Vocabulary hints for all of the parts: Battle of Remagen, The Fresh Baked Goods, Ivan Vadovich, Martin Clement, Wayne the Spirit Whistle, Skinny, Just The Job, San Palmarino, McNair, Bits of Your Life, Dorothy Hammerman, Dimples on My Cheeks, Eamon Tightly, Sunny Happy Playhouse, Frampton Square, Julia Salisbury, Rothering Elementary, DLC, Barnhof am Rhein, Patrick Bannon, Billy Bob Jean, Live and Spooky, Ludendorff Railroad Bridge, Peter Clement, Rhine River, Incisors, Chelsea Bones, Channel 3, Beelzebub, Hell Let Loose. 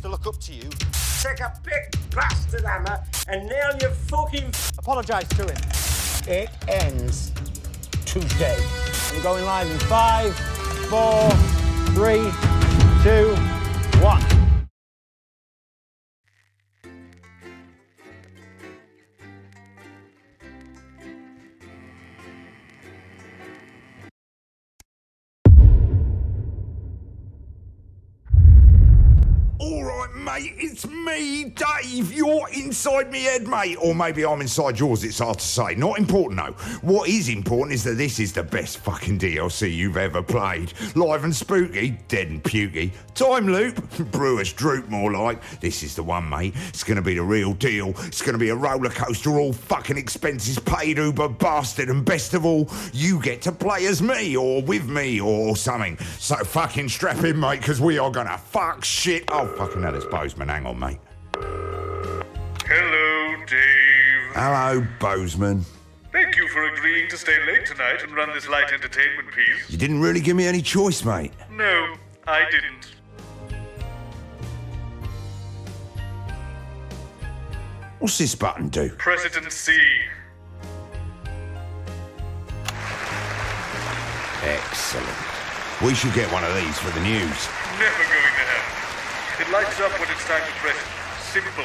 used to look up to you. Take a big bastard hammer and nail your fucking... Apologise to him. It ends today. We're going live in 5, 4, 3, 2, 1. Mate, it's me, Dave. You're inside me head, mate. Or maybe I'm inside yours, it's hard to say. Not important, though. What is important is that this is the best fucking DLC you've ever played. Live and Spooky, dead and pukey. Time Loop, Brewer's Droop more like. This is the one, mate. It's going to be the real deal. It's going to be a roller coaster, all fucking expenses paid, uber bastard. And best of all, you get to play as me, or with me, or something. So fucking strap in, mate, because we are going to fuck shit. Oh, fucking hell, it's Bozeman, hang on, mate. Hello, Dave. Hello, Bozeman. Thank you for agreeing to stay late tonight and run this light entertainment piece. You didn't really give me any choice, mate. No, I didn't. What's this button do? President C. Excellent. We should get one of these for the news. Never going to happen. It lights up when it's time to press it. Simple.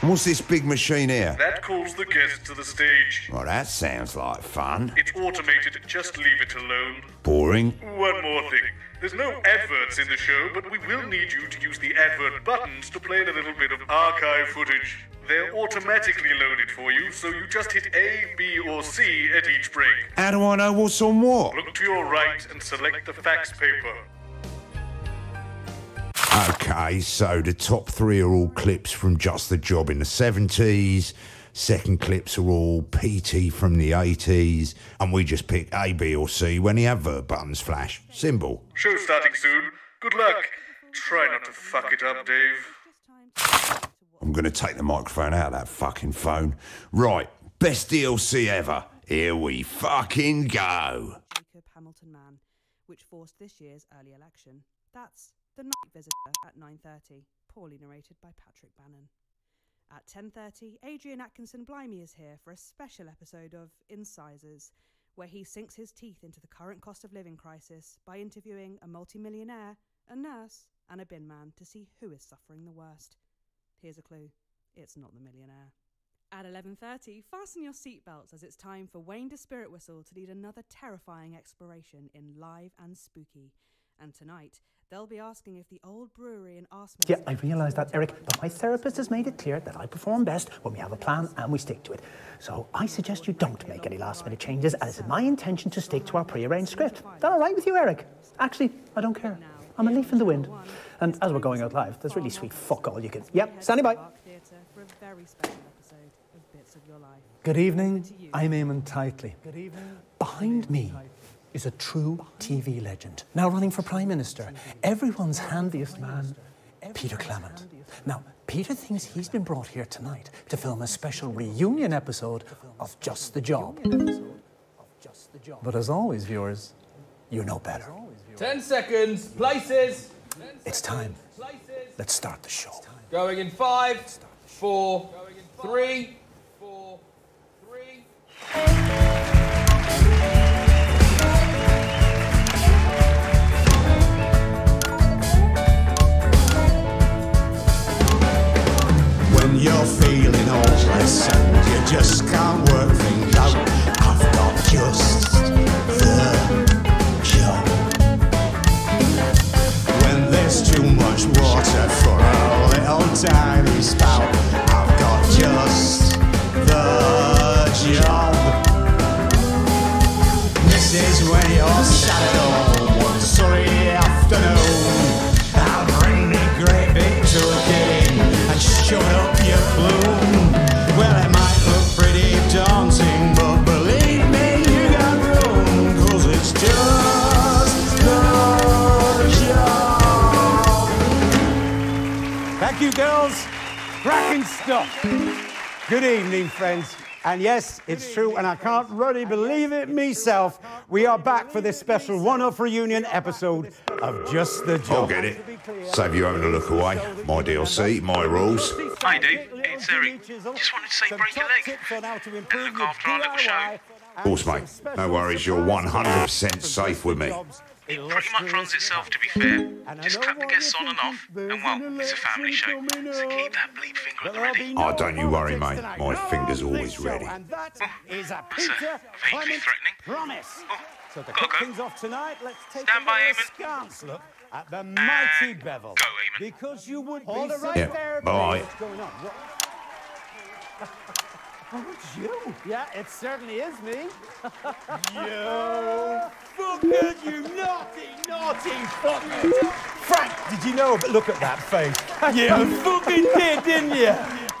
And what's this big machine here? That calls the guests to the stage. Well, that sounds like fun. It's automated. Just leave it alone. Boring. One more thing. There's no adverts in the show, but we will need you to use the advert buttons to play in a little bit of archive footage. They're automatically loaded for you, so you just hit A, B, or C at each break. How do I know what's on what? Look to your right and select the fax paper. Okay, so the top three are all clips from Just The Job in the 70s, second clips are all P.T. from the 80s, and we just pick A, B or C when the advert buttons flash. Simple. Show starting soon. Good luck. Try not to fuck it up, Dave. I'm going to take the microphone out of that fucking phone. Right, best DLC ever. Here we fucking go. Jacob Hamilton Man, which forced this year's early election. That's... The Night Visitor at 9:30, poorly narrated by Patrick Bannon. At 10:30, Adrian Atkinson Blimey is here for a special episode of Incisors, where he sinks his teeth into the current cost of living crisis by interviewing a multimillionaire, a nurse, and a bin man to see who is suffering the worst. Here's a clue. It's not the millionaire. At 11:30, fasten your seatbelts as it's time for Wayne the Spirit Whistle to lead another terrifying exploration in Live and Spooky. And tonight, they'll be asking if the old brewery in Arsman... Yeah, I realise that, Eric, but my therapist has made it clear that I perform best when we have a plan and we stick to it. So I suggest you don't make any last-minute changes, and it's my intention to stick to our pre-arranged script. Is that all right with you, Eric? Actually, I don't care. I'm a leaf in the wind. And as we're going out live, there's really sweet fuck all you can... Yep, standing by. Good evening, I'm Eamon Tightly. Behind me... is a true TV legend, now running for Prime Minister, everyone's handiest man, Peter Clement. Now, Peter thinks he's been brought here tonight to film a special reunion episode of Just The Job. But as always, viewers, you know better. 10 seconds, places! It's time. Let's start the show. Going in 5, 4, 3, 2. You're feeling hopeless and you just can't work things out. I've got just the cure. When there's too much water for a little tiny spout, I've got just the job. This is when you're sat at home one sunny afternoon. I'll bring the great big to a game and shove up. Bloom. Well, it might look pretty daunting, but believe me, you got room, cause it's just the job. Thank you, girls. Cracking stuff. Good evening, friends. And yes, it's true, and I can't really believe it myself. We are back for this special one-off reunion episode of Just The Job. I'll get it. Save you having a look away. My DLC, my rules. Hey, dude. It's Eric. Just wanted to say break your leg and look after our little show. Of course, mate. No worries. You're 100% safe with me. It pretty much runs itself, to be fair. Just clap the guests on and off, and well, it's a family show, so keep that bleep finger at the ready. Oh, don't you worry, mate. My finger's always ready. And that is a Peter Clement promise. So to kick things off tonight, let's take a scant look at the mighty Bevel. Go, Eamon. Because you would be right there. Bye. What's going on? Oh, it's you. Yeah, it certainly is me. You fuckers, you naughty fuckers. Frank, did you know? But look at that face. You fucking did, didn't you?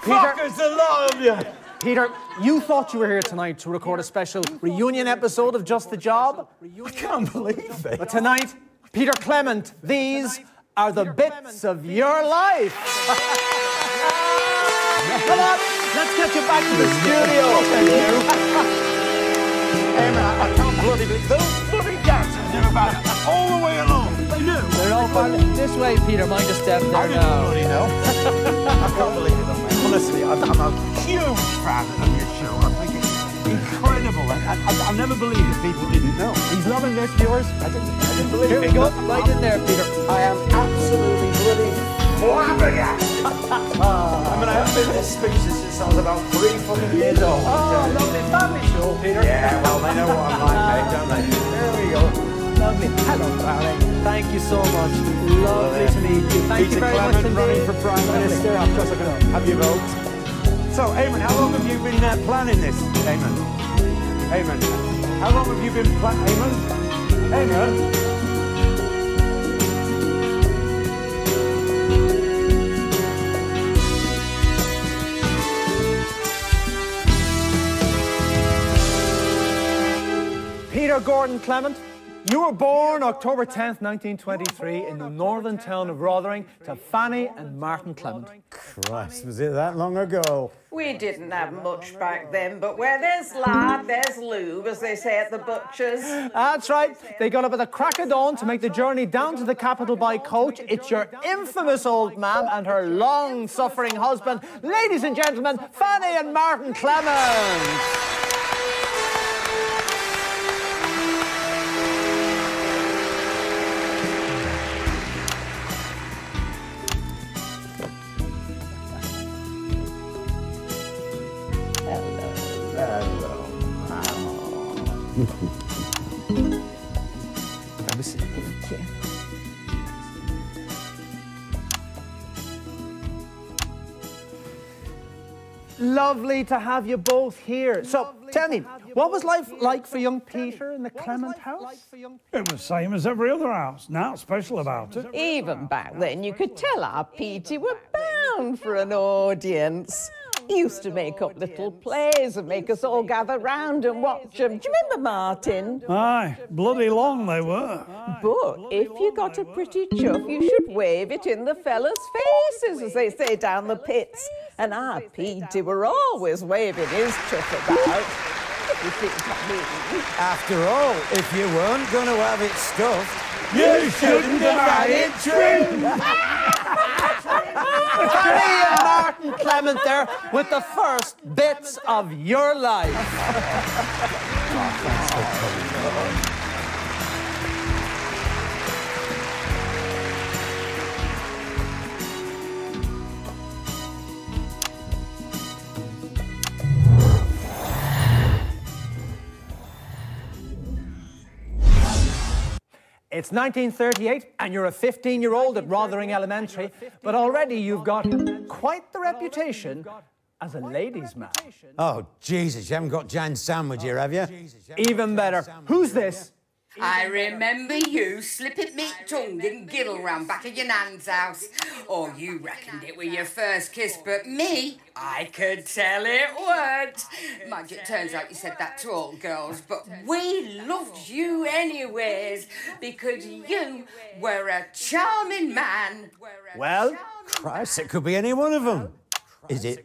Fuckers, a lot of you. Peter, you thought you were here tonight to record a special reunion episode of Just The Job? I can't believe it. But tonight, Peter Clement, these are the bits of your life. Come on. Let's get you back to the studio. Thank you. Hey, man, I can't bloody believe those bloody dancers are about it all the way along. They knew. They're all this way, Peter. Mind your step there now. I didn't bloody know. I can't believe it, though, mate. Honestly, I'm a huge fan of your show. I think it's incredible. I never believed that people didn't know. He's loving this, viewers. I didn't believe it. Here we go. Right in there, Peter. I am absolutely bloody. I mean, I haven't been this speechless since I was about 3 fucking years old. Oh, lovely family show, Peter. Yeah, well, they know what I'm like, mate, don't they? There we go. Lovely. Hello, darling. Thank you so much. Lovely to meet you. Thank you very much for running for Prime Minister. I'm just going to have you vote. So, Eamon, how long have you been planning this, Eamon? Eamon, how long have you been planning? Eamon? Eamon? Peter Gordon Clement, you were born October 10th, 1923 in the northern town of Rothering to Fanny and Martin Clement. Christ, was it that long ago? We didn't have much back then, but where there's lard, there's lube, as they say at the butcher's. That's right. They got up at the crack of dawn to make the journey down to the capital by coach. It's your infamous old mam and her long-suffering husband. Ladies and gentlemen, Fanny and Martin Clement. Lovely to have you both here. So, tell me, what was life like for young Peter in the Clement house? It was same as every other house. Nothing special about it. Even back then, you could tell our P.T. were bound for an audience. He used to make up little plays and make us all gather round and watch them. Do you remember, Martin? Aye, bloody long they were. But if you got a pretty chuff, you should wave it in the fellas' faces, as they say down the pits. And our P.T. were always waving his chuff about. After all, if you weren't going to have it stuffed, you shouldn't have had it trimmed. Fanny and Martin Clement there with the first bits of your life. It's 1938 and you're a 15-year-old at Rothering Elementary, but already you've got quite the reputation as a ladies' man. Oh, Jesus, you haven't got Jan's sandwich here, have you? Even better. Who's this? I remember you slipping me tongue and gill round back of your nan's house. Oh, you reckoned it was your first kiss, but me, I could tell it would. Mind you, it turns out you said that to all girls, but we loved you anyways, because you were a charming man. Well, Christ, it could be any one of them. Is it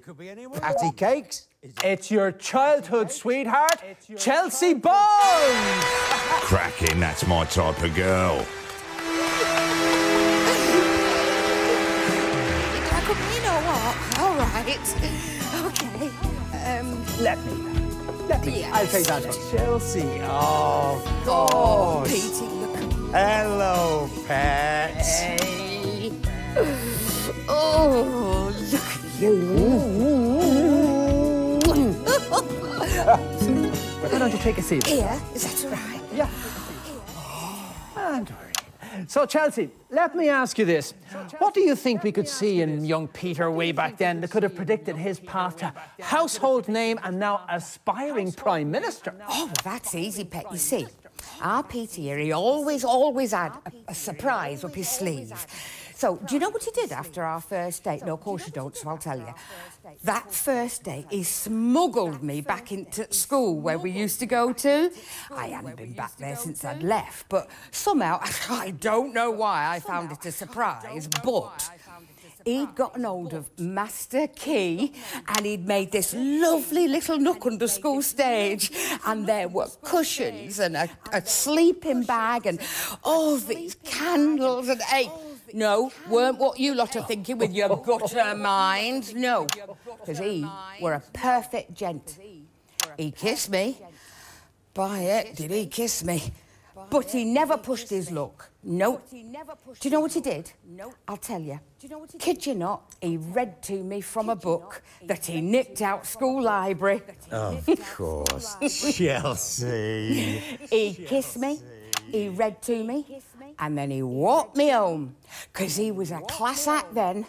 patty cakes? It's your childhood sweetheart, Chelsea Bones! Cracking, that's my type of girl. You know what? All right. Okay. Let me. Yes. I'll take that one. Chelsea. Oh, God. P.T. Hello, pets. Hey. Oh, look at you. Why don't you take a seat? Yeah, is that all right? Yeah. And we're in. So, Chelsea, let me ask you this. What do you think we could see in young Peter way back then that could have predicted his path to household name and now aspiring Prime Minister? Oh, well, that's easy, Pet, you see. Our P.T. here, he always had a surprise up his sleeve. So, do you know what he did after our first date? No, of course you don't, so I'll tell you. That first day, he smuggled me back into school where we used to go to. I hadn't been back there since I'd left, but somehow, I don't know why I found it a surprise, but he'd gotten hold of Master Key and he'd made this lovely little nook under school stage, and there were cushions and a sleeping bag and all these candles and hey, no, weren't what you lot are thinking with your gutter minds, no, because he were a perfect gent. He kissed me. By it, did he kiss me? But he never pushed his luck. No. Do you know what he did? No. I'll tell you. Kid you not, he read to me from a book that he nipped out school library. Of course, Chelsea. He kissed me, he read to me, and then he walked me home, because he was a class act then.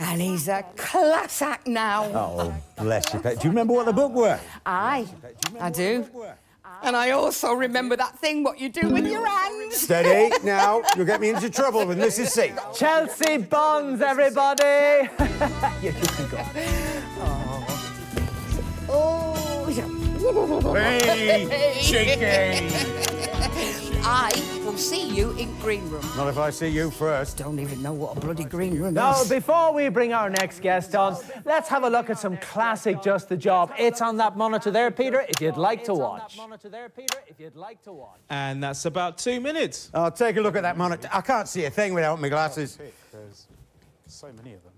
And he's a class act now. Oh, bless you, Pet. Do you remember what the book was? Aye, I do. And I also remember that thing, what you do with your hands. Steady, now. You'll get me into trouble with Mrs. C. Chelsea Bones, everybody. Yeah, you can go. Oh. Oh. Hey, chicken. I will see you in green room. Not if I see you first. Don't even know what a bloody green room is. No, before we bring our next guest on, let's have a look at some classic Just the Job. It's on that monitor there, Peter, if you'd like to watch. And that's about 2 minutes. I'll take a look at that monitor. I can't see a thing without my glasses. There's so many of them.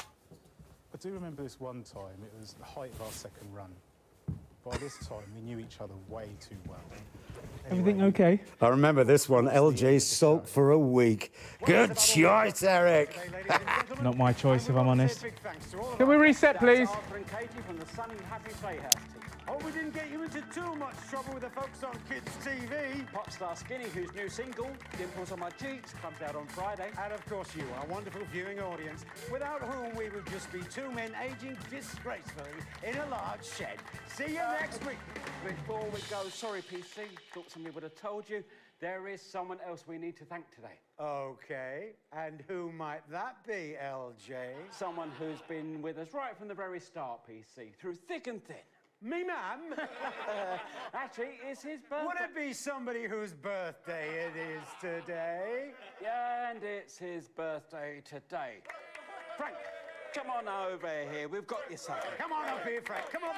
I do remember this one time. It was the height of our second run. By this time, we knew each other way too well. Everything okay? I remember this one, LJ sulked for a week. Good choice, Eric. Not my choice, if I'm honest. Can we reset, please? From the Sunny Happy Playhouse. Hope we didn't get you into too much trouble with the folks on kids' TV. Pop star Skinny, whose new single, Dimples on My Cheeks, comes out on Friday. And of course you, our wonderful viewing audience, without whom we would just be two men aging disgracefully in a large shed. See you next week. Before we go, sorry, PC, thought somebody would have told you, there is someone else we need to thank today. Okay, and who might that be, LJ? Someone who's been with us right from the very start, PC, through thick and thin. Me, ma'am? Actually, it's his birthday. Would it be somebody whose birthday it is today? Yeah, and it's his birthday today. Frank, come on over here. We've got you something. Come on up here, Frank. Come on.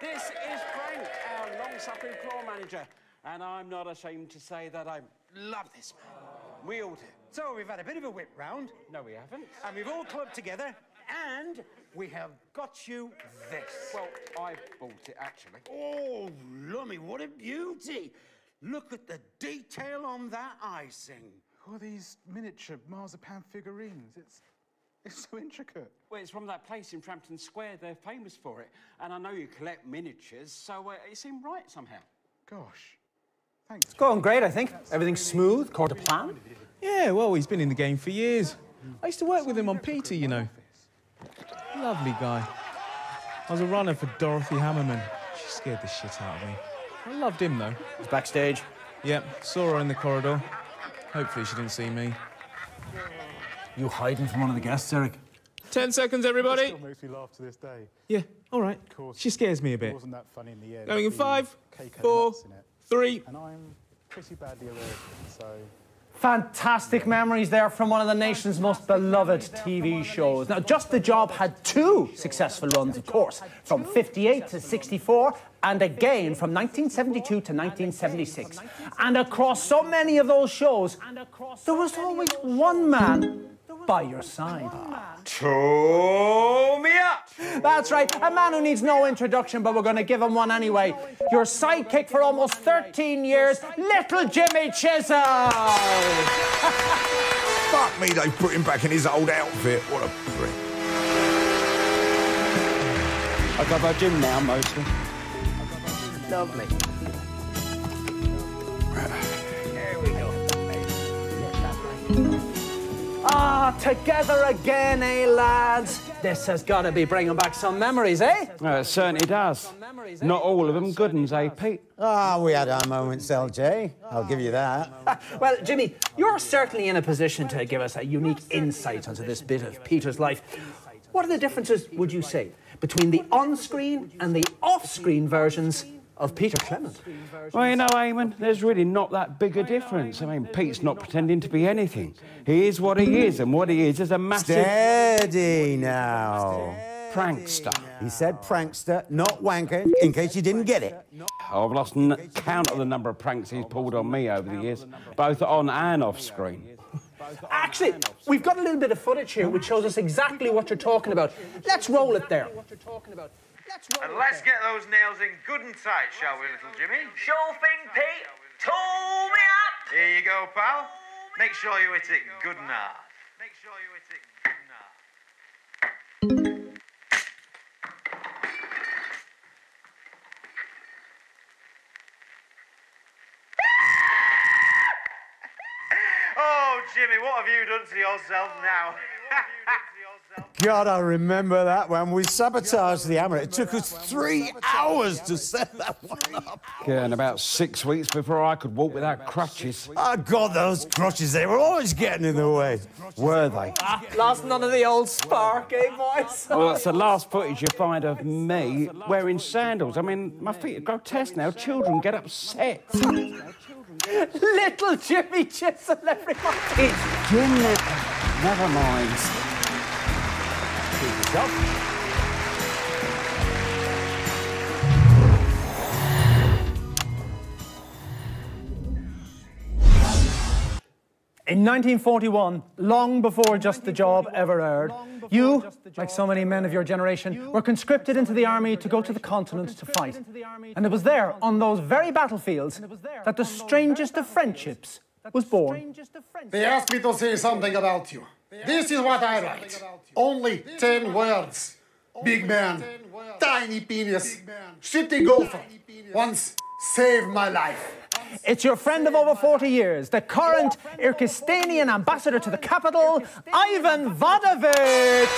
This is Frank, our long-suffering floor manager. And I'm not ashamed to say that I love this man. We all do. So we've had a bit of a whip round. No, we haven't. And we've all clubbed together. And we have got you this. Well, I bought it, actually. Oh, lummy, what a beauty. Look at the detail on that icing. Oh, these miniature marzipan figurines. It's so intricate. Well, it's from that place in Frampton Square. They're famous for it. And I know you collect miniatures, so it seemed right somehow. Gosh. Thanks. It's going great, I think. Everything's smooth, according to plan. Yeah, well, he's been in the game for years. I used to work with him on P.T., you know. Lovely guy. I was a runner for Dorothy Hammerman. She scared the shit out of me. I loved him, though. He was backstage. Yep, saw her in the corridor. Hopefully she didn't see me. You hiding from one of the guests, Eric? 10 seconds, everybody. It still makes me laugh to this day. Yeah, all right. Of course, she scares me a bit. Wasn't that funny in the end? Going in 5, 4, 3. And I'm pretty badly allergic, so Fantastic memories there from one of the nation's most beloved TV shows. Now, Just The Job had two successful runs, of course, from 58 to 64, and again from 1972 to 1976. And across so many of those shows, there was always one man by your side. Chew me up! That's right, a man who needs no introduction, but we're going to give him one anyway. Your sidekick for almost 13 years, little Jimmy Chisel! Fuck me, they put him back in his old outfit. What a prick. I go by Jim now, mostly. Lovely. There we go. Ah, together again, eh, lads? This has got to be bringing back some memories, eh? It certainly does. Not all of them good ones, eh, Pete? Ah, we had our moments, LJ. I'll give you that. Well, Jimmy, you're certainly in a position to give us a unique insight onto this bit of Peter's life. What are the differences, would you say, between the on-screen and the off-screen versions of Peter Clement? Well, you know, Eamon, there's really not that big a difference. I mean, Pete's not pretending to be anything. He is what he is, and what he is a massive... Steady now. Prankster. He said prankster, not wanker, in case you didn't get it. I've lost count of the number of pranks he's pulled on me over the years, both on and off screen. Actually, we've got a little bit of footage here which shows us exactly what you're talking about. Let's roll it there. And let's get those nails in good and tight, shall we, little Jimmy? Sure thing, Pete. Tool me up! Here you go, pal. Make sure you hit it good and hard. Make sure you hit it good and hard. Oh, Jimmy, what have you done to yourself now? God, I remember that one. We sabotaged the hammer. It took us 3 hours to set that one up. Yeah, and about 6 weeks before I could walk without crutches. Oh, God, those crutches, they were always getting in the way. Were they? Ah, last none of the old spark, eh, boys? Well, that's the last footage you find of me wearing sandals. I mean, my feet are grotesque now. Children get upset. Little Jimmy Chisel, everyone. It's Jimmy. Never mind. Up. In 1941, long before Just The Job ever aired, you, like so many men of your generation, were conscripted into the army to go to the continent to fight. And it was there, on those very battlefields, that the strangest of friendships was born. They asked me to say something about you. This is what I write. Only 10 words. Big man, tiny penis, shitty golfer, once saved my life. It's your friend of over 40 years, the current Irkistanian ambassador to the capital, Ivan Vadovich.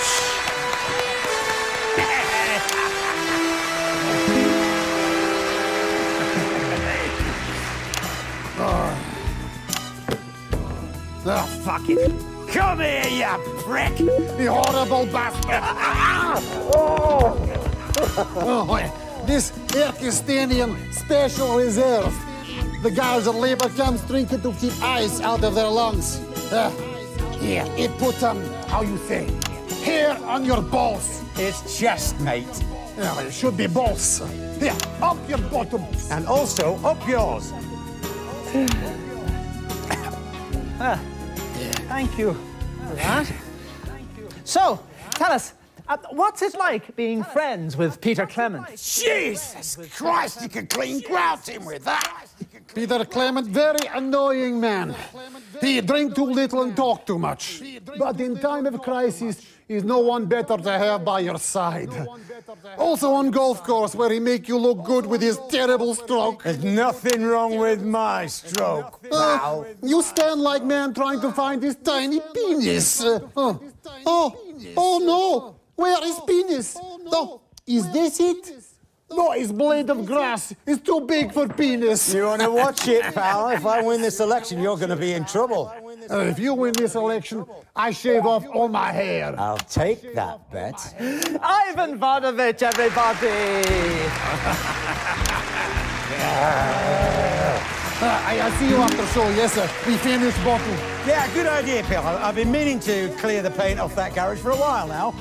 Oh, fuck it. Come here, you prick! The horrible bastard! Oh, this Irkistanian Special Reserve. The guys at labor camps drink it to keep ice out of their lungs. Here, it put, how you say, hair on your balls. It's chest, mate. Yeah, it should be balls. Here, up your bottom. And also up yours. Thank you for that. So, tell us, what's it like being friends with Peter Clement? Jesus Christ, you can clean grout him with that. Peter Clement, very annoying man. He drank too little and talked too much. But in time of crisis, he's no one better to have by your side. Also on golf course, where he make you look good with his terrible stroke. There's nothing wrong with my stroke. You stand like man trying to find his tiny penis. Oh, no. Where is penis? Oh, is this it? No, his blade of grass is too big for penis. You want to watch it, pal? If I win this election, you're going to be in trouble. If you win this election, I shave off all my hair. I'll take that bet. Ivan Vadovich, everybody! I'll see you after the show, yes, sir. We finish this bottle. Yeah, good idea, Phil. I've been meaning to clear the paint off that garage for a while now.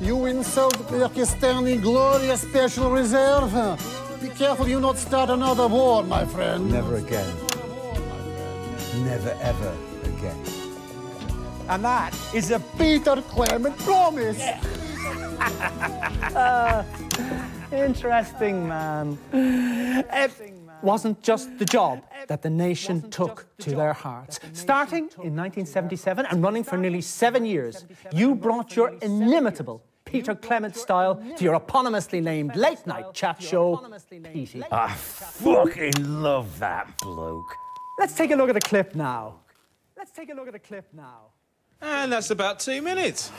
You insult the Irkistani Glorious Special Reserve. Be careful you not start another war, my friend. Never again. Never, ever again. And that is a Peter Clement promise. Yeah. Interesting, man. Wasn't just the job that the nation took to their hearts. Starting in 1977 and running for nearly 7 years, you brought your inimitable Peter Clement style to your eponymously named late-night chat show, P.T. I fucking love that bloke. Let's take a look at the clip now. And that's about 2 minutes.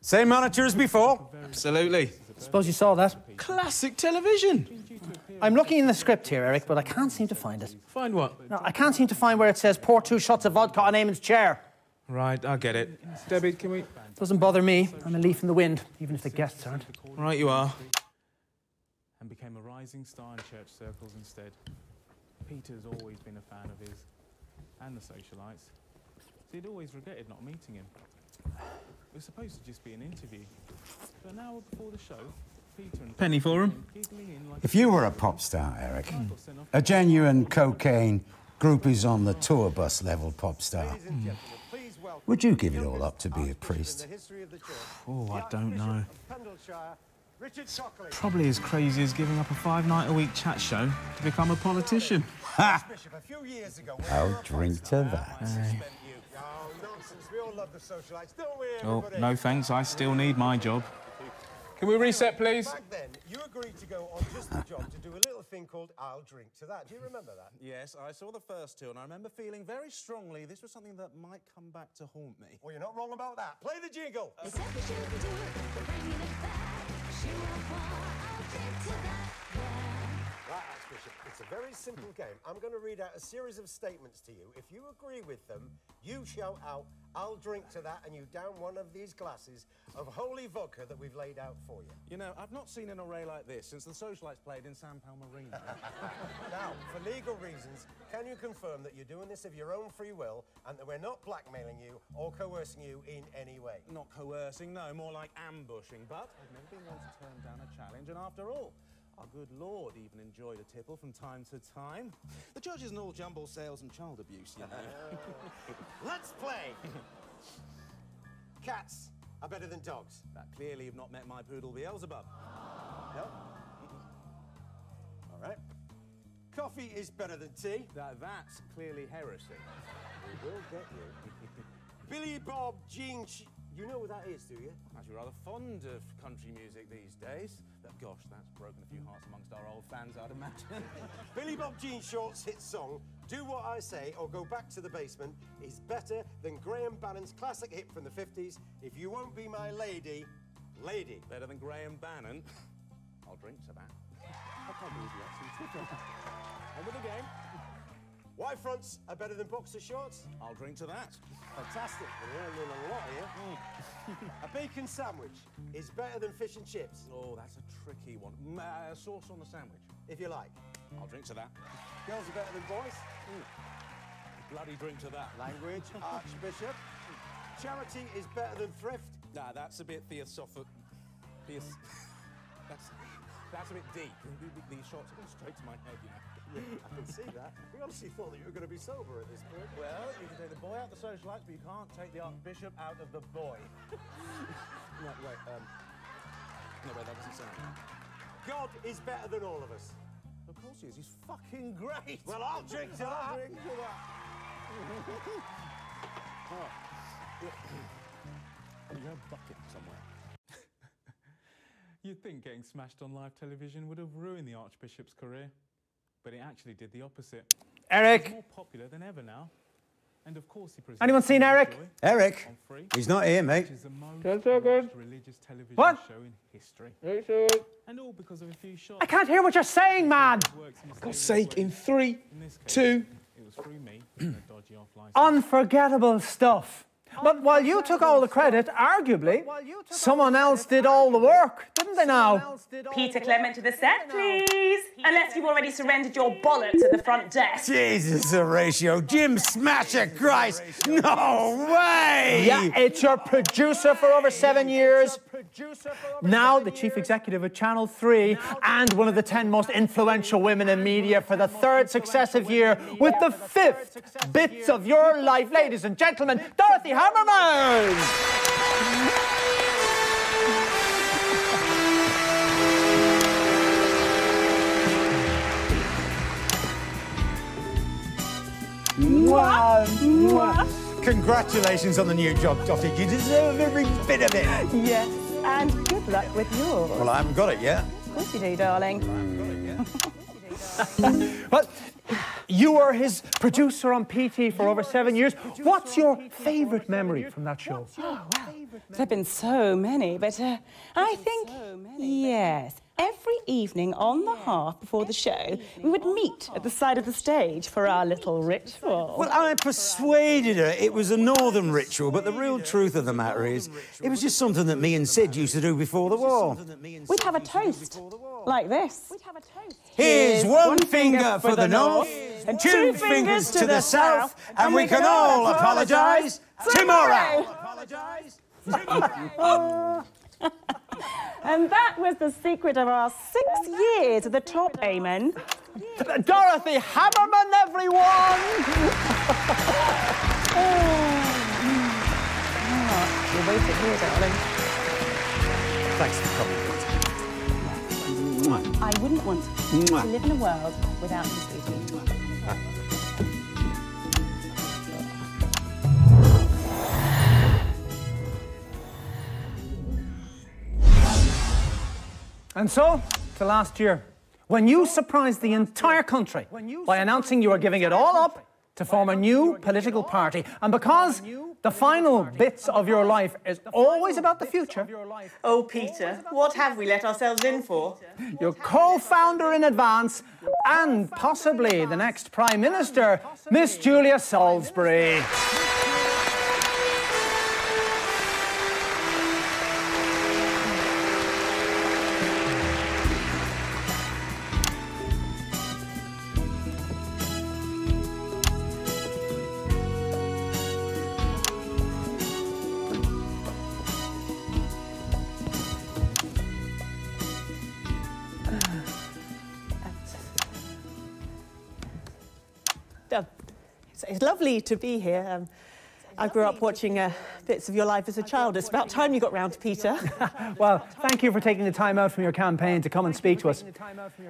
Same monitor as before. Absolutely. Suppose you saw that. Classic television. I'm looking in the script here, Eric, but I can't seem to find it. Find what? No, I can't seem to find where it says pour 2 shots of vodka on Eamon's chair. Right, I get it. Debbie, can we... Doesn't bother me. I'm a leaf in the wind, even if the guests aren't. Right, you are. And became a rising star in church circles instead. Peter's always been a fan of his and the socialites. So he'd always regretted not meeting him. It was supposed to just be an interview. But an hour before the show... Penny for him. If you were a pop star, Eric, a genuine cocaine, groupies on the tour bus level pop star, would you give it all up to be a priest? Oh, I don't know. It's probably as crazy as giving up a 5-night-a-week chat show to become a politician. Ha! I'll drink to that. Oh, no thanks. I still need my job. Can we reset, please? Back then, you agreed to go on Just The Job to do a little thing called I'll Drink to That. Do you remember that? Yes, I saw the first two, and I remember feeling very strongly this was something that might come back to haunt me. Well, you're not wrong about that. Play the jingle. It's a very simple game. I'm going to read out a series of statements to you. If you agree with them, you shout out, I'll drink to that, and you down one of these glasses of holy vodka that we've laid out for you. You know, I've not seen an array like this since the socialites played in San Palmarino. Now, for legal reasons, can you confirm that you're doing this of your own free will and that we're not blackmailing you or coercing you in any way? Not coercing, no, more like ambushing. But I've never been one to turn down a challenge, and after all, our good Lord even enjoyed a tipple from time to time. The church isn't all jumble sales and child abuse, you know. Let's play! Cats are better than dogs. That clearly you've not met my poodle Beelzebub. No? All right. Coffee is better than tea. That's clearly heresy. We will get you. Billy Bob Jean... You know what that is, do you? I'm actually rather fond of country music these days. But gosh, that's broken a few hearts amongst our old fans, I'd imagine. Billy Bob Jean Short's hit song, Do What I Say or Go Back to the Basement, is better than Graham Bannon's classic hit from the 50s, If You Won't Be My Lady, Lady. Better than Graham Bannon? I'll drink to that. I can't believe you actually. On with the game. Why fronts are better than boxer shorts? I'll drink to that. Fantastic. We're learning a lot here. A bacon sandwich is better than fish and chips. Oh, that's a tricky one. Sauce on the sandwich. If you like. I'll drink to that. Girls are better than boys. Bloody drink to that. Language, Archbishop. Charity is better than thrift. Nah, that's a bit theosophic. That's a bit deep. These shots are going straight to my head, you know. Yeah, I can see that. We honestly thought that you were going to be sober at this point. Well, you can take the boy out of the socialites, but you can't take the Archbishop out of the boy. No, wait, that doesn't sound right. God is better than all of us. Of course he is. He's fucking great. Well, I'll drink to that. I'll drink to that. Oh, you have a bucket somewhere. You'd think getting smashed on live television would have ruined the Archbishop's career, but it actually did the opposite. Eric! He's more popular than ever now. And of course he... Anyone seen Eric? Eric! He's not here, mate. That's so good. What? Show in history. And all because of a few shots. I can't hear what you're saying, man! For God's sake, in 3, 2... It was through me, dodgy off license. Unforgettable stuff. But while you took all the credit, arguably, someone else did all the work, didn't they now? Peter Clement to the set, please. Unless you've already surrendered your bollocks at the front desk. Jesus, Horatio. Jim Smasher Christ. No way! Yeah, it's your producer for over 7 years. Now the chief executive of Channel 3 and one of the 10 most influential women in media for the third successive year with the 5th Bits of Your Life. Ladies and gentlemen, Dorothy Hammerman! Mwah. Mwah. Congratulations on the new job, Dottie. You deserve every bit of it. Yes, and good luck with yours. Well, I haven't got it yet. Of course you do, darling. Well, you were his producer on P.T. for over 7 years. What's your favourite memory from that show? Oh, well, there have been so many, but I think, yes. Every evening on the half before the show, we would meet at the side of the stage for our little ritual. Well, I persuaded her it was a northern ritual, but the real truth of the matter is it was just something that me and Sid used to do before the war. We'd have a toast, like this. Here's one finger for the north, and two fingers to the south, and we can all apologise tomorrow. And that was the secret of our 6 years at the top, Eamon. Dorothy Hammerman, everyone! You're waiting here, darling. Thanks for coming. Mwah. I wouldn't want to live in a world without you, sweetie. And so, to last year, when you surprised the entire country by announcing you were giving it all up to form a new political party. And because the final bits of your life is always about the future... Oh, Peter, what have we let ourselves in for? Your co-founder in advance and possibly the next Prime Minister, Miss Julia Salisbury. It's lovely to be here. I grew up watching Bits of Your Life as a child. It's about time you got round to Peter. Well, thank you for taking the time out from your campaign to come and speak to us.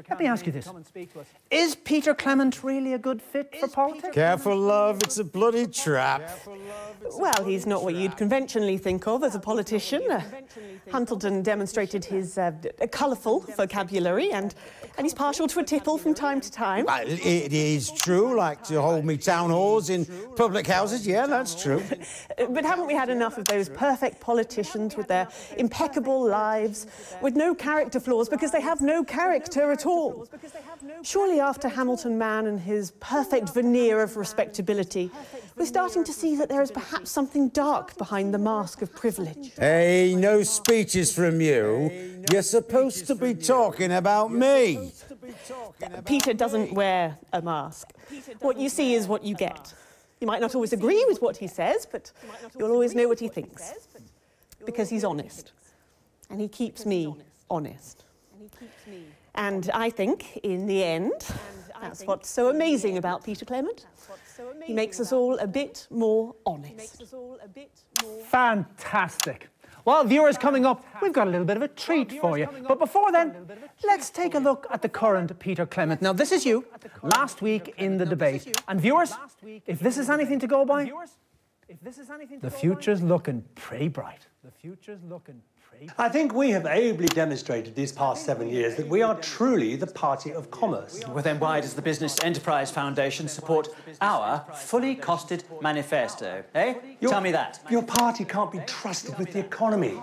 Let me ask you this. Is Peter Clement really a good fit for politics? Careful, love, it's a bloody trap. Well, he's not what you'd conventionally think of as a politician. Huntleton demonstrated his colourful vocabulary and he's partial to a tipple from time to time. Well, it is true, like to hold me town halls in public houses. Yeah, that's true. But haven't we had enough of those perfect politicians with their impeccable lives, with no character flaws because they have no character at all? Surely after Hamilton Man and his perfect veneer of respectability, we're starting to see that there is perhaps something dark behind the mask of privilege. Hey, no speeches from you. You're supposed to be talking about me. Peter doesn't wear a mask. What you see is what you get. You might not always agree with what he says, but you'll always know what he thinks. Because he's honest. And he keeps me honest. And I think, in the end, that's what's so amazing about Peter Clement. He makes us all a bit more honest. Fantastic. Well, viewers, coming up, we've got a little bit of a treat for you. But before then, let's take a look at the current Peter Clement. Now, this is you last week in the debate. And viewers, if this is anything to go by, the future's looking pretty bright. I think we have ably demonstrated these past 7 years that we are truly the party of commerce. Well, then why does the Business Enterprise Foundation support our fully costed manifesto, eh? Tell me that. Your party can't be trusted with the economy.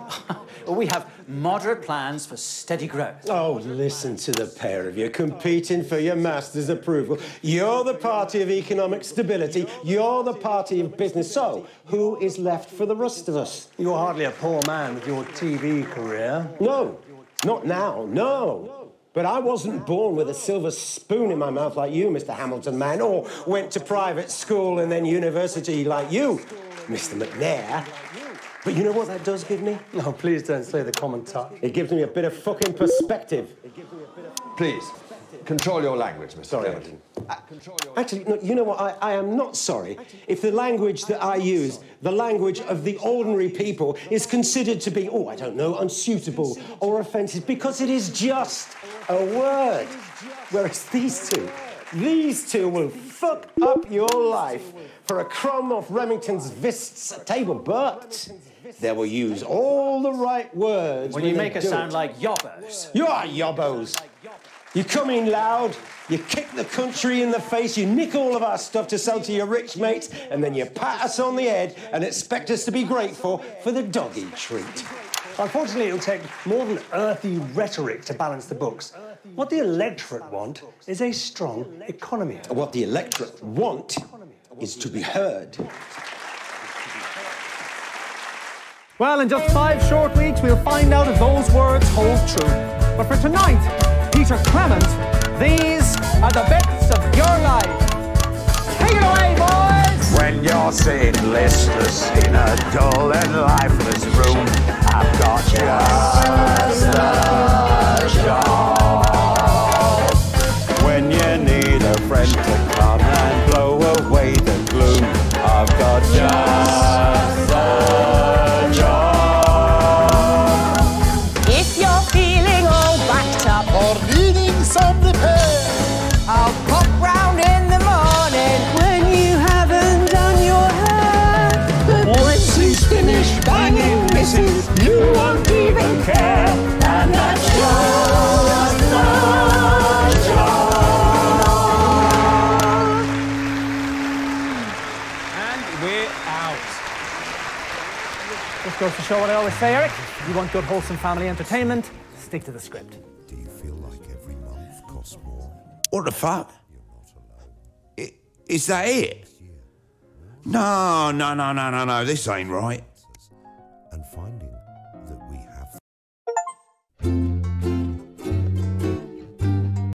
or we have moderate plans for steady growth. Oh, listen to the pair of you competing for your master's approval. You're the party of economic stability. You're the party of business. So, who is left for the rest of us? You're hardly a poor man with your TV career. No, not now, no. But I wasn't born with a silver spoon in my mouth like you, Mr. Hamilton Man, or went to private school and then university like you, Mr. McNair. But you know what that does give me? No, please don't say the common touch. It gives me a bit of fucking perspective. Please, control your language, Mr. Hamilton. Actually, no, you know what? I am not sorry if the language that I use, the language of the ordinary people, is considered to be, oh, I don't know, unsuitable or offensive, because it is just a word. Whereas these two will fuck up your life for a crumb off Remington's Vist's table, but they will use all the right words. When you make us sound like yobbos. You are yobbos. You come in loud, you kick the country in the face, you nick all of our stuff to sell to your rich mates, and then you pat us on the head and expect us to be grateful for the doggy treat. Unfortunately, it'll take more than earthy rhetoric to balance the books. What the electorate want is a strong economy. What the electorate want is to be heard. Well, in just 5 short weeks, we'll find out if those words hold true. But for tonight, Peter Clement, these are the bits of your life. Take it away, boys! When you're sitting listless in a dull and lifeless room, I've got just the job. When you need a friend to come and blow away the gloom, I've got just the job. You won't even care, and that's just the job. And we're out. This goes to show what I always say, Eric. If you want good, wholesome family entertainment, stick to the script. Do you feel like every month costs more? What the fuck? Is that it? No, this ain't right. And finding that we have...